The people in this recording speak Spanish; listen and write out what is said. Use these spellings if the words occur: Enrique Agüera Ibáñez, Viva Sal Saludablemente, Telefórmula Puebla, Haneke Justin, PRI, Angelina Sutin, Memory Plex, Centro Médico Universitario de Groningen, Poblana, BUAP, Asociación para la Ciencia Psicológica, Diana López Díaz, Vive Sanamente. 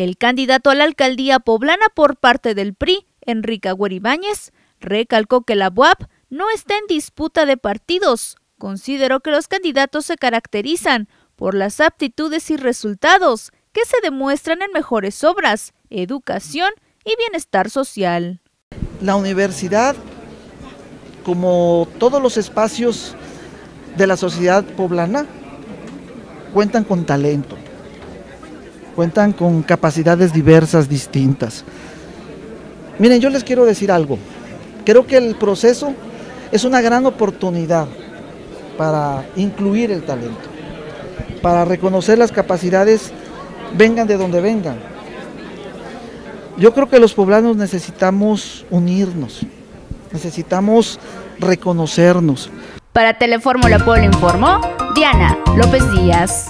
El candidato a la alcaldía poblana por parte del PRI, Enrique Agüera Ibáñez, recalcó que la BUAP no está en disputa de partidos. Consideró que los candidatos se caracterizan por las aptitudes y resultados que se demuestran en mejores obras, educación y bienestar social. La universidad, como todos los espacios de la sociedad poblana, cuentan con talento, cuentan con capacidades diversas, distintas. Miren, yo les quiero decir algo. Creo que el proceso es una gran oportunidad para incluir el talento, para reconocer las capacidades, vengan de donde vengan. Yo creo que los poblanos necesitamos unirnos, necesitamos reconocernos. Para Telefórmula Puebla informó Diana López Díaz.